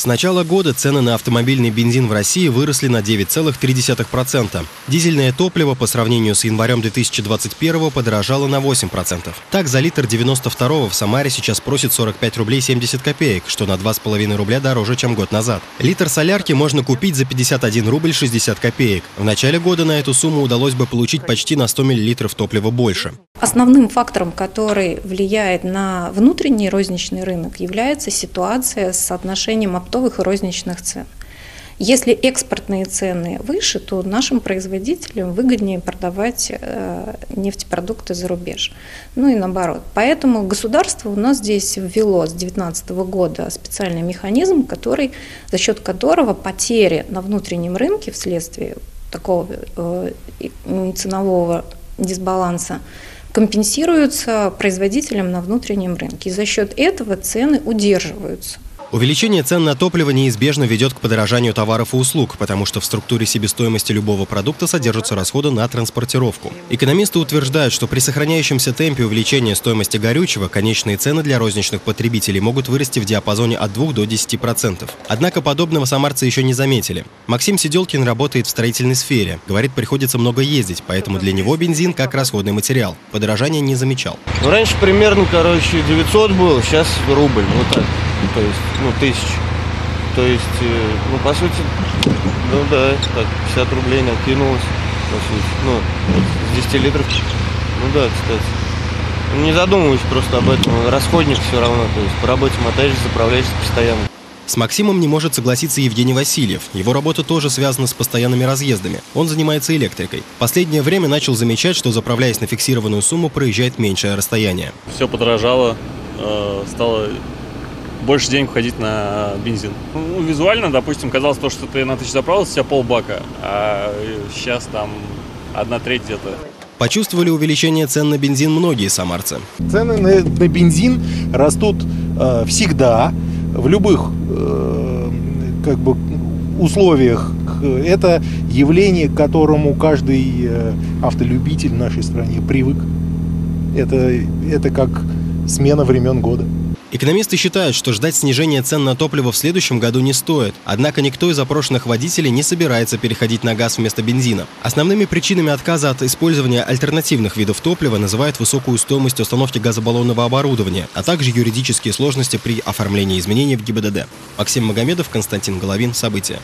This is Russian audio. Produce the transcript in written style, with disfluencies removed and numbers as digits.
С начала года цены на автомобильный бензин в России выросли на 9,3%. Дизельное топливо по сравнению с январем 2021 подорожало на 8%. Так, за литр 92-го в Самаре сейчас просят 45 рублей 70 копеек, что на 2,5 рубля дороже, чем год назад. Литр солярки можно купить за 51 рубль 60 копеек. В начале года на эту сумму удалось бы получить почти на 100 миллилитров топлива больше. Основным фактором, который влияет на внутренний розничный рынок, является ситуация с соотношением оптовых и розничных цен. Если экспортные цены выше, то нашим производителям выгоднее продавать нефтепродукты за рубеж. Ну и наоборот. Поэтому государство у нас здесь ввело с 2019 года специальный механизм, за счет которого потери на внутреннем рынке вследствие такого ценового дисбаланса компенсируются производителям на внутреннем рынке. И за счет этого цены удерживаются. Увеличение цен на топливо неизбежно ведет к подорожанию товаров и услуг, потому что в структуре себестоимости любого продукта содержатся расходы на транспортировку. Экономисты утверждают, что при сохраняющемся темпе увеличения стоимости горючего конечные цены для розничных потребителей могут вырасти в диапазоне от 2 до 10%. Однако подобного самарцы еще не заметили. Максим Сиделкин работает в строительной сфере. Говорит, приходится много ездить, поэтому для него бензин как расходный материал. Подорожания не замечал. Ну, раньше примерно, 900 был, сейчас рубль, вот так. То есть, 1000. То есть, по сути, так, 50 рублей накинулось, по сути, с 10 литров. Кстати. Не задумываюсь просто об этом, расходник все равно, то есть по работе мотаешься, заправляешься постоянно. С Максимом не может согласиться Евгений Васильев. Его работа тоже связана с постоянными разъездами. Он занимается электрикой. Последнее время начал замечать, что, заправляясь на фиксированную сумму, проезжает меньшее расстояние. Все подорожало, стало больше денег уходить на бензин. Ну, визуально, допустим, казалось, то, что ты на 1000 заправил, у тебя полбака, а сейчас там 1/3 где-то. Почувствовали увеличение цен на бензин многие самарцы. Цены на бензин растут всегда, в любых условиях. Это явление, к которому каждый автолюбитель в нашей стране привык. Это как смена времен года. Экономисты считают, что ждать снижения цен на топливо в следующем году не стоит. Однако никто из опрошенных водителей не собирается переходить на газ вместо бензина. Основными причинами отказа от использования альтернативных видов топлива называют высокую стоимость установки газобаллонного оборудования, а также юридические сложности при оформлении изменений в ГИБДД. Максим Магомедов, Константин Головин. События.